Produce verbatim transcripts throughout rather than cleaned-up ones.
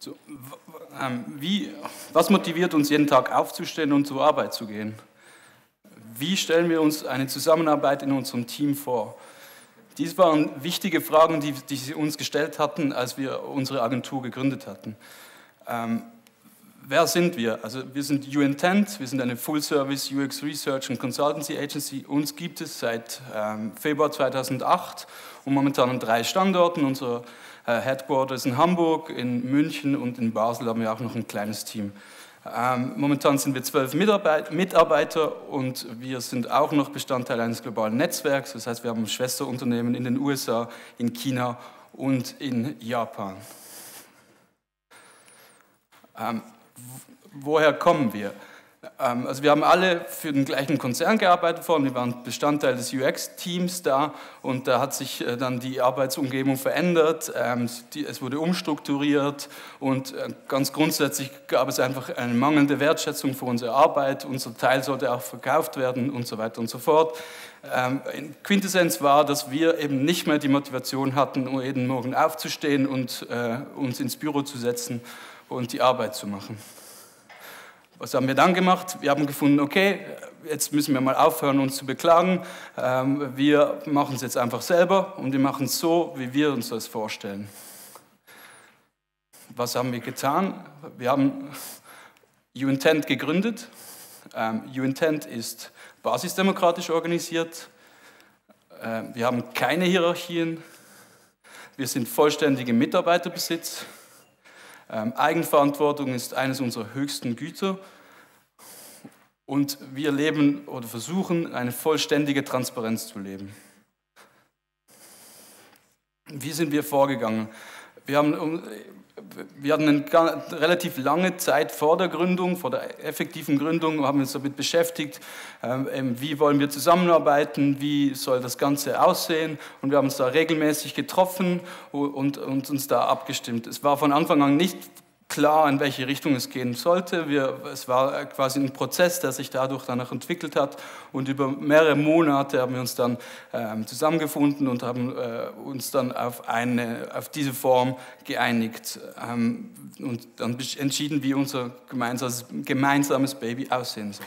So, ähm, wie, was motiviert uns, jeden Tag aufzustehen und zur Arbeit zu gehen? Wie stellen wir uns eine Zusammenarbeit in unserem Team vor? Dies waren wichtige Fragen, die, die sie uns gestellt hatten, als wir unsere Agentur gegründet hatten. Ähm, wer sind wir? Also wir sind Uintent, wir sind eine Full-Service U X Research und Consultancy Agency. Uns gibt es seit ähm, Februar zweitausendacht und momentan an drei Standorten. Unser äh, Headquarters in Hamburg, in München und in Basel haben wir auch noch ein kleines Team. Ähm, momentan sind wir zwölf Mitarbeit Mitarbeiter und wir sind auch noch Bestandteil eines globalen Netzwerks. Das heißt, wir haben Schwesterunternehmen in den U S A, in China und in Japan. Ähm, woher kommen wir? Ähm, also wir haben alle für den gleichen Konzern gearbeitet vorhin. Wir waren Bestandteil des U X-Teams da und da hat sich äh, dann die Arbeitsumgebung verändert. Ähm, die, es wurde umstrukturiert und äh, ganz grundsätzlich gab es einfach eine mangelnde Wertschätzung für unsere Arbeit. Unser Teil sollte auch verkauft werden und so weiter und so fort. Ähm, in Quintessenz war, dass wir eben nicht mehr die Motivation hatten, um jeden Morgen aufzustehen und äh, uns ins Büro zu setzen und die Arbeit zu machen. Was haben wir dann gemacht? Wir haben gefunden, okay, jetzt müssen wir mal aufhören, uns zu beklagen. Wir machen es jetzt einfach selber und wir machen es so, wie wir uns das vorstellen. Was haben wir getan? Wir haben Uintent gegründet. Uintent ist basisdemokratisch organisiert. Wir haben keine Hierarchien. Wir sind vollständige Mitarbeiterbesitz. Ähm, Eigenverantwortung ist eines unserer höchsten Güter und wir leben oder versuchen, eine vollständige Transparenz zu leben. Wie sind wir vorgegangen? Wir haben, wir hatten eine relativ lange Zeit vor der Gründung, vor der effektiven Gründung, haben uns damit beschäftigt, ähm, wie wollen wir zusammenarbeiten, wie soll das Ganze aussehen, und wir haben uns da regelmäßig getroffen und, und uns da abgestimmt. Es war von Anfang an nicht klar, in welche Richtung es gehen sollte. Wir, es war quasi ein Prozess, der sich dadurch danach entwickelt hat, und über mehrere Monate haben wir uns dann ähm, zusammengefunden und haben äh, uns dann auf, eine, auf diese Form geeinigt ähm, und dann entschieden, wie unser gemeinsames, gemeinsames Baby aussehen soll.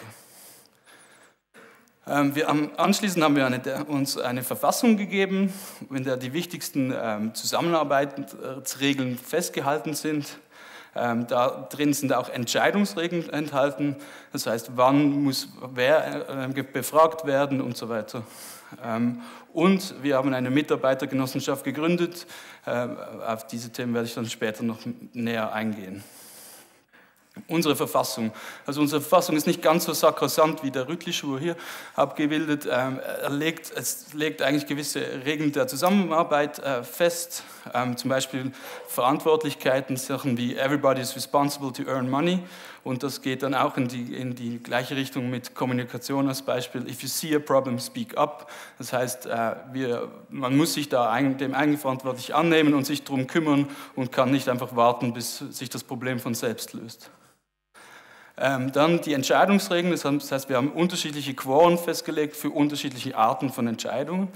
Ähm, wir haben, anschließend haben wir eine, uns eine Verfassung gegeben, in der die wichtigsten ähm, Zusammenarbeitsregeln festgehalten sind. Ähm, da drin sind auch Entscheidungsregeln enthalten, das heißt, wann muss wer äh, befragt werden und so weiter. Ähm, und wir haben eine Mitarbeitergenossenschaft gegründet. Ähm, auf diese Themen werde ich dann später noch näher eingehen. Unsere Verfassung. Also unsere Verfassung ist nicht ganz so sakrosant wie der Rüttli-Schwur hier abgebildet. Ähm, er legt, es legt eigentlich gewisse Regeln der Zusammenarbeit äh, fest, ähm, zum Beispiel Verantwortlichkeiten, Sachen wie everybody is responsible to earn money, und das geht dann auch in die, in die gleiche Richtung mit Kommunikation als Beispiel. If you see a problem, speak up. Das heißt, äh, wir, man muss sich da ein, dem eigenverantwortlich annehmen und sich darum kümmern und kann nicht einfach warten, bis sich das Problem von selbst löst. Ähm, dann die Entscheidungsregeln, das heißt, wir haben unterschiedliche Quoren festgelegt für unterschiedliche Arten von Entscheidungen.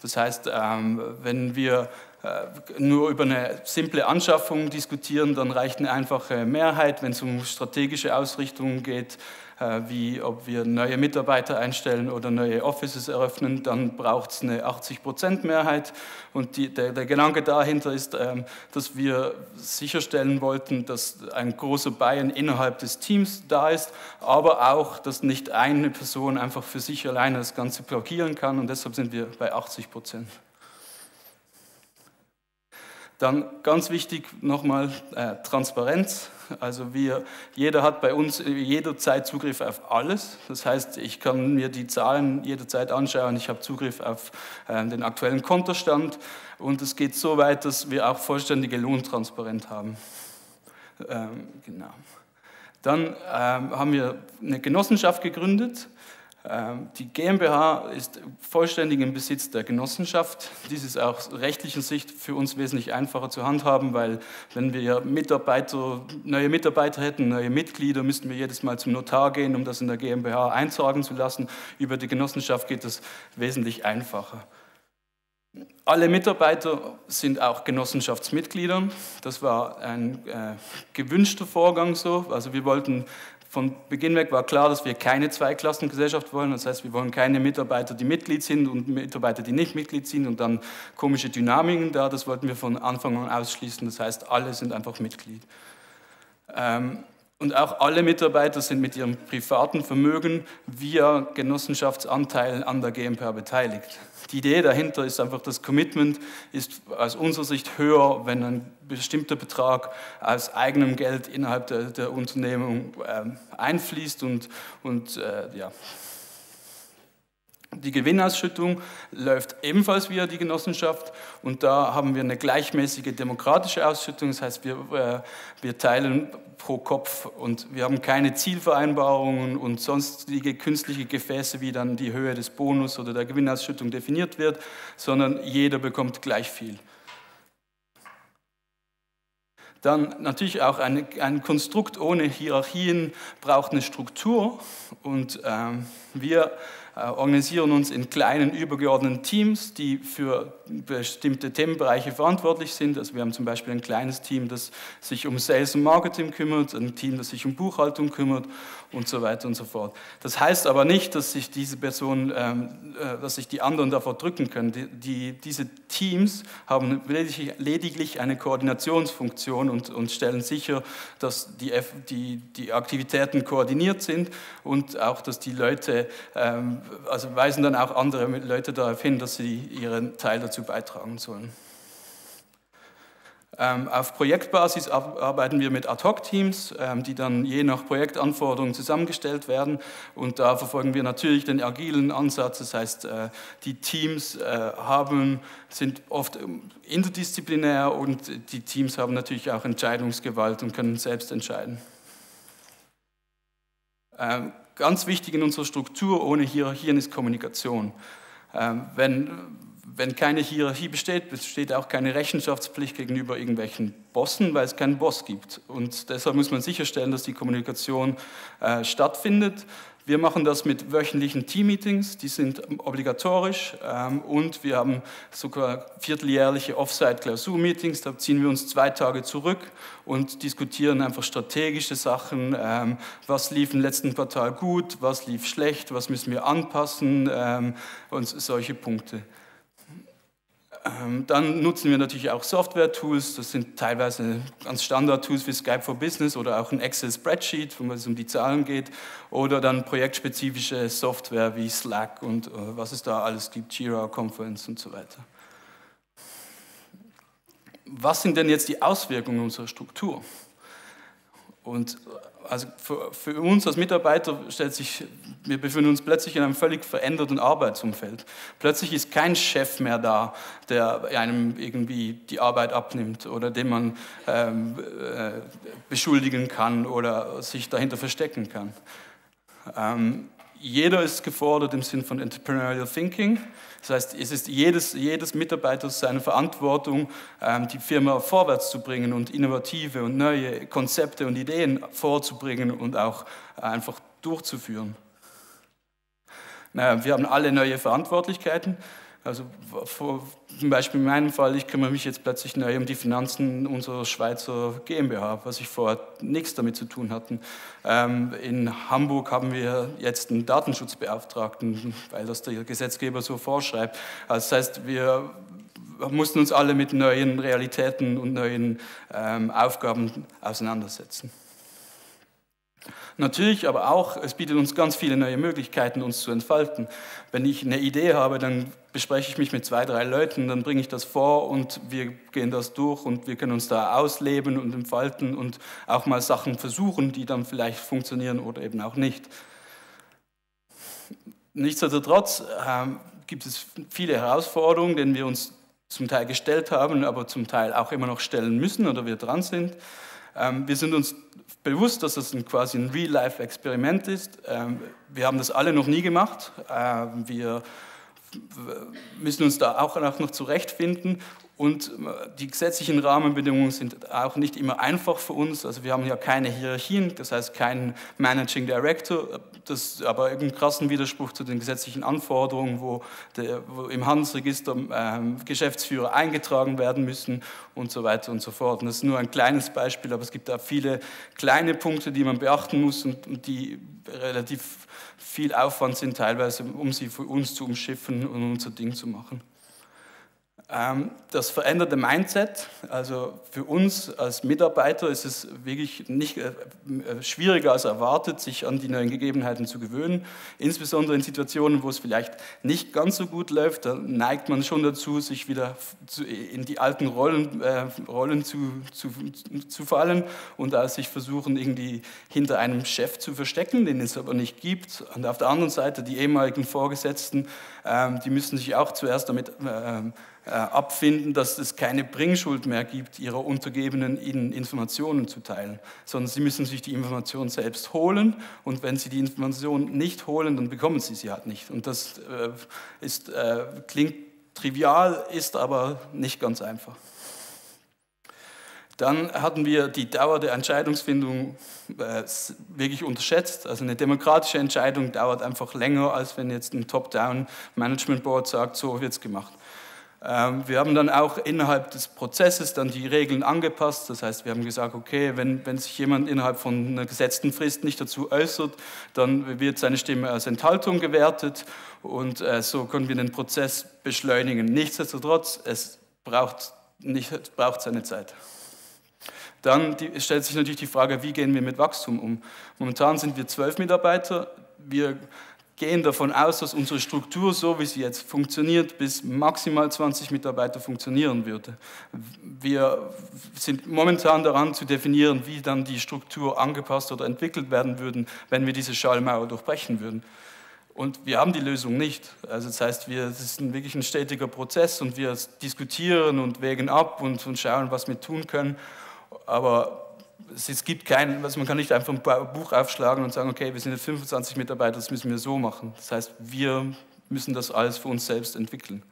Das heißt, ähm, wenn wir äh, nur über eine simple Anschaffung diskutieren, dann reicht eine einfache Mehrheit. Wenn es um strategische Ausrichtungen geht, äh, wie ob wir neue Mitarbeiter einstellen oder neue Offices eröffnen, dann braucht es eine achtzig Prozent Mehrheit. Und die, der, der Gedanke dahinter ist, ähm, dass wir sicherstellen wollten, dass ein großer Buy-in innerhalb des Teams da ist, aber auch, dass nicht eine Person einfach für sich alleine das Ganze blockieren kann, und deshalb sind wir bei achtzig Prozent. Dann ganz wichtig nochmal äh, Transparenz. Also wir, jeder hat bei uns jederzeit Zugriff auf alles. Das heißt, ich kann mir die Zahlen jederzeit anschauen. Ich habe Zugriff auf äh, den aktuellen Kontostand. Und es geht so weit, dass wir auch vollständige Lohntransparenz haben. Ähm, genau. Dann ähm, haben wir eine Genossenschaft gegründet. Die GmbH ist vollständig im Besitz der Genossenschaft. Dies ist auch aus rechtlicher Sicht für uns wesentlich einfacher zu handhaben, weil wenn wir Mitarbeiter, neue Mitarbeiter hätten, neue Mitglieder, müssten wir jedes Mal zum Notar gehen, um das in der GmbH eintragen zu lassen. Über die Genossenschaft geht das wesentlich einfacher. Alle Mitarbeiter sind auch Genossenschaftsmitglieder. Das war ein äh, gewünschter Vorgang so. Also wir wollten, von Beginn weg war klar, dass wir keine Zweiklassengesellschaft wollen. Das heißt, wir wollen keine Mitarbeiter, die Mitglied sind und Mitarbeiter, die nicht Mitglied sind und dann komische Dynamiken da. Das wollten wir von Anfang an ausschließen. Das heißt, alle sind einfach Mitglied. Ähm, Und auch alle Mitarbeiter sind mit ihrem privaten Vermögen via Genossenschaftsanteilen an der GmbH beteiligt. Die Idee dahinter ist einfach, das Commitment ist aus unserer Sicht höher, wenn ein bestimmter Betrag aus eigenem Geld innerhalb der, der Unternehmung äh, einfließt und, und äh, ja. Die Gewinnausschüttung läuft ebenfalls via die Genossenschaft und da haben wir eine gleichmäßige demokratische Ausschüttung. Das heißt, wir, äh, wir teilen pro Kopf und wir haben keine Zielvereinbarungen und sonstige künstliche Gefäße, wie dann die Höhe des Bonus oder der Gewinnausschüttung definiert wird, sondern jeder bekommt gleich viel. Dann natürlich auch eine, ein Konstrukt ohne Hierarchien braucht eine Struktur und ähm, wir äh, organisieren uns in kleinen übergeordneten Teams, die für bestimmte Themenbereiche verantwortlich sind. Also wir haben zum Beispiel ein kleines Team, das sich um Sales und Marketing kümmert, ein Team, das sich um Buchhaltung kümmert und so weiter und so fort. Das heißt aber nicht, dass sich diese Personen, ähm, äh, dass sich die anderen davor drücken können. Die, die, diese Teams haben lediglich, lediglich eine Koordinationsfunktion Und, und stellen sicher, dass die, F die, die Aktivitäten koordiniert sind und auch, dass die Leute, ähm, also weisen dann auch andere Leute darauf hin, dass sie ihren Teil dazu beitragen sollen. Ähm, auf Projektbasis arbeiten wir mit Ad-Hoc-Teams, ähm, die dann je nach Projektanforderungen zusammengestellt werden und da verfolgen wir natürlich den agilen Ansatz, das heißt, äh, die Teams äh, haben, sind oft interdisziplinär und die Teams haben natürlich auch Entscheidungsgewalt und können selbst entscheiden. Ähm, ganz wichtig in unserer Struktur ohne Hierarchien ist Kommunikation. Ähm, wenn Wenn keine Hierarchie besteht, besteht auch keine Rechenschaftspflicht gegenüber irgendwelchen Bossen, weil es keinen Boss gibt. Und deshalb muss man sicherstellen, dass die Kommunikation äh, stattfindet. Wir machen das mit wöchentlichen Team-Meetings, die sind obligatorisch ähm, und wir haben sogar vierteljährliche Offsite-Klausur-Meetings, da ziehen wir uns zwei Tage zurück und diskutieren einfach strategische Sachen, ähm, was lief im letzten Quartal gut, was lief schlecht, was müssen wir anpassen ähm, und solche Punkte. Dann nutzen wir natürlich auch Software-Tools, das sind teilweise ganz Standard-Tools wie Skype for Business oder auch ein Excel-Spreadsheet, wo es um die Zahlen geht, oder dann projektspezifische Software wie Slack und was es da alles gibt, Jira, Confluence und so weiter. Was sind denn jetzt die Auswirkungen unserer Struktur? Und also für, für uns als Mitarbeiter stellt sich, wir befinden uns plötzlich in einem völlig veränderten Arbeitsumfeld. Plötzlich ist kein Chef mehr da, der einem irgendwie die Arbeit abnimmt oder den man ähm, äh, beschuldigen kann oder sich dahinter verstecken kann. Ähm, jeder ist gefordert im Sinn von Entrepreneurial Thinking. Das heißt, es ist jedes, jedes Mitarbeiters seine Verantwortung, die Firma vorwärts zu bringen und innovative und neue Konzepte und Ideen vorzubringen und auch einfach durchzuführen. Naja, wir haben alle neue Verantwortlichkeiten. Also zum Beispiel in meinem Fall, ich kümmere mich jetzt plötzlich neu um die Finanzen unserer Schweizer GmbH, was ich vorher nichts damit zu tun hatte. Ähm, in Hamburg haben wir jetzt einen Datenschutzbeauftragten, weil das der Gesetzgeber so vorschreibt. Also das heißt, wir mussten uns alle mit neuen Realitäten und neuen ähm, Aufgaben auseinandersetzen. Natürlich, aber auch, es bietet uns ganz viele neue Möglichkeiten, uns zu entfalten. Wenn ich eine Idee habe, dann bespreche ich mich mit zwei, drei Leuten, dann bringe ich das vor und wir gehen das durch und wir können uns da ausleben und entfalten und auch mal Sachen versuchen, die dann vielleicht funktionieren oder eben auch nicht. Nichtsdestotrotz äh, gibt es viele Herausforderungen, denen wir uns zum Teil gestellt haben, aber zum Teil auch immer noch stellen müssen oder wir dran sind. Wir sind uns bewusst, dass das ein quasi ein Real-Life-Experiment ist. Wir haben das alle noch nie gemacht. Wir müssen uns da auch noch zurechtfinden. Und die gesetzlichen Rahmenbedingungen sind auch nicht immer einfach für uns. Also wir haben ja keine Hierarchien, das heißt keinen Managing Director. das aber im krassen Widerspruch zu den gesetzlichen Anforderungen, wo, der, wo im Handelsregister ähm, Geschäftsführer eingetragen werden müssen und so weiter und so fort. Und das ist nur ein kleines Beispiel, aber es gibt da viele kleine Punkte, die man beachten muss und, und die relativ viel Aufwand sind teilweise, um sie für uns zu umschiffen und unser Ding zu machen. Das veränderte Mindset, also für uns als Mitarbeiter ist es wirklich nicht schwieriger als erwartet, sich an die neuen Gegebenheiten zu gewöhnen. Insbesondere in Situationen, wo es vielleicht nicht ganz so gut läuft, da neigt man schon dazu, sich wieder in die alten Rollen, äh, Rollen zu, zu, zu fallen und also sich versuchen, irgendwie hinter einem Chef zu verstecken, den es aber nicht gibt. Und auf der anderen Seite die ehemaligen Vorgesetzten, äh, die müssen sich auch zuerst damit äh, abfinden, dass es keine Bringschuld mehr gibt, ihrer Untergebenen ihnen Informationen zu teilen, sondern sie müssen sich die Information selbst holen und wenn sie die Information nicht holen, dann bekommen sie sie halt nicht. Und das äh, ist, äh, klingt trivial, ist aber nicht ganz einfach. Dann hatten wir die Dauer der Entscheidungsfindung äh, wirklich unterschätzt. Also eine demokratische Entscheidung dauert einfach länger, als wenn jetzt ein Top-Down-Management-Board sagt, so wird es gemacht. Wir haben dann auch innerhalb des Prozesses dann die Regeln angepasst. Das heißt, wir haben gesagt, okay, wenn, wenn sich jemand innerhalb von einer gesetzten Frist nicht dazu äußert, dann wird seine Stimme als Enthaltung gewertet und äh, so können wir den Prozess beschleunigen. Nichtsdestotrotz, es braucht, nicht, es braucht seine Zeit. Dann die, stellt sich natürlich die Frage, wie gehen wir mit Wachstum um? Momentan sind wir zwölf Mitarbeiter. Wir gehen davon aus, dass unsere Struktur, so wie sie jetzt funktioniert, bis maximal zwanzig Mitarbeiter funktionieren würde. Wir sind momentan daran zu definieren, wie dann die Struktur angepasst oder entwickelt werden würden, wenn wir diese Schallmauer durchbrechen würden. Und wir haben die Lösung nicht. Also das heißt, wir, das ist wirklich ein stetiger Prozess und wir diskutieren und wägen ab und, und schauen, was wir tun können. Aber es gibt keinen, also man kann nicht einfach ein Buch aufschlagen und sagen, okay, wir sind jetzt fünfundzwanzig Mitarbeiter, das müssen wir so machen. Das heißt, wir müssen das alles für uns selbst entwickeln.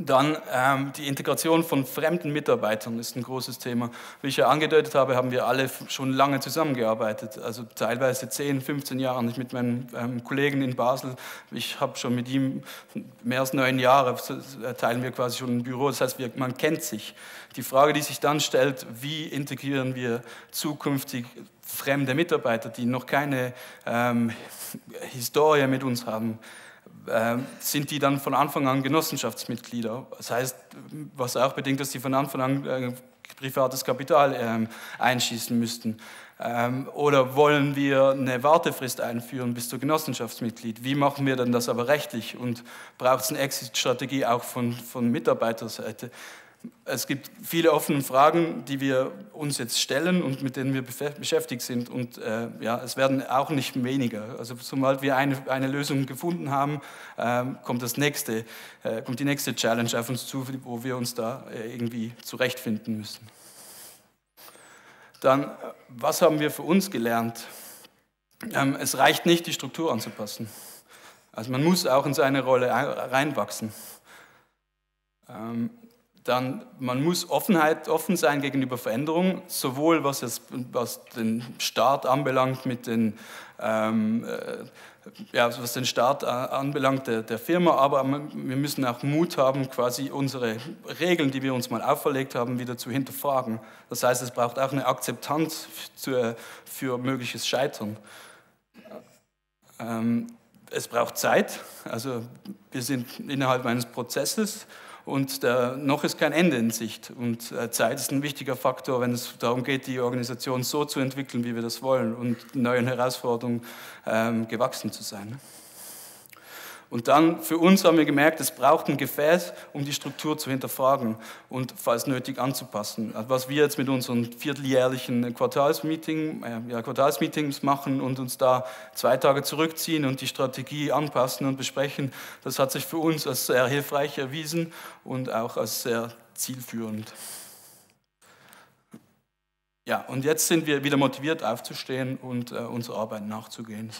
Dann ähm, die Integration von fremden Mitarbeitern ist ein großes Thema. Wie ich ja angedeutet habe, haben wir alle schon lange zusammengearbeitet. Also teilweise zehn, fünfzehn Jahre mit meinem ähm, Kollegen in Basel. Ich habe schon mit ihm mehr als neun Jahre, teilen wir quasi schon ein Büro. Das heißt, wir, man kennt sich. Die Frage, die sich dann stellt, wie integrieren wir zukünftig fremde Mitarbeiter, die noch keine ähm, Historie mit uns haben, sind die dann von Anfang an Genossenschaftsmitglieder. Das heißt, was auch bedingt, dass sie von Anfang an äh, privates Kapital ähm, einschießen müssten. Ähm, oder wollen wir eine Wartefrist einführen bis zu Genossenschaftsmitglied? Wie machen wir denn das aber rechtlich? Und braucht es eine Exit-Strategie auch von, von Mitarbeiterseite? Es gibt viele offene Fragen, die wir uns jetzt stellen und mit denen wir beschäftigt sind. Und äh, ja, es werden auch nicht weniger. Also sobald wir eine, eine Lösung gefunden haben, äh, kommt, das nächste, äh, kommt die nächste Challenge auf uns zu, wo wir uns da äh, irgendwie zurechtfinden müssen. Dann, was haben wir für uns gelernt? Ähm, es reicht nicht, die Struktur anzupassen. Also man muss auch in seine Rolle reinwachsen. Ähm, Dann, man muss Offenheit, offen sein gegenüber Veränderungen, sowohl was, es, was den Staat anbelangt, mit den, ähm, äh, ja, was den Staat anbelangt der, der Firma, aber man, wir müssen auch Mut haben, quasi unsere Regeln, die wir uns mal auferlegt haben, wieder zu hinterfragen. Das heißt, es braucht auch eine Akzeptanz zu, für mögliches Scheitern. Ähm, es braucht Zeit, also wir sind innerhalb eines Prozesses. Und der, noch ist kein Ende in Sicht. Und Zeit ist ein wichtiger Faktor, wenn es darum geht, die Organisation so zu entwickeln, wie wir das wollen und neuen Herausforderungen ähm, gewachsen zu sein. Und dann, für uns haben wir gemerkt, es braucht ein Gefäß, um die Struktur zu hinterfragen und falls nötig anzupassen. Was wir jetzt mit unseren vierteljährlichen Quartalsmeeting, äh, ja, Quartalsmeetings machen und uns da zwei Tage zurückziehen und die Strategie anpassen und besprechen, das hat sich für uns als sehr hilfreich erwiesen und auch als sehr zielführend. Ja, und jetzt sind wir wieder motiviert aufzustehen und äh, unserer Arbeit nachzugehen.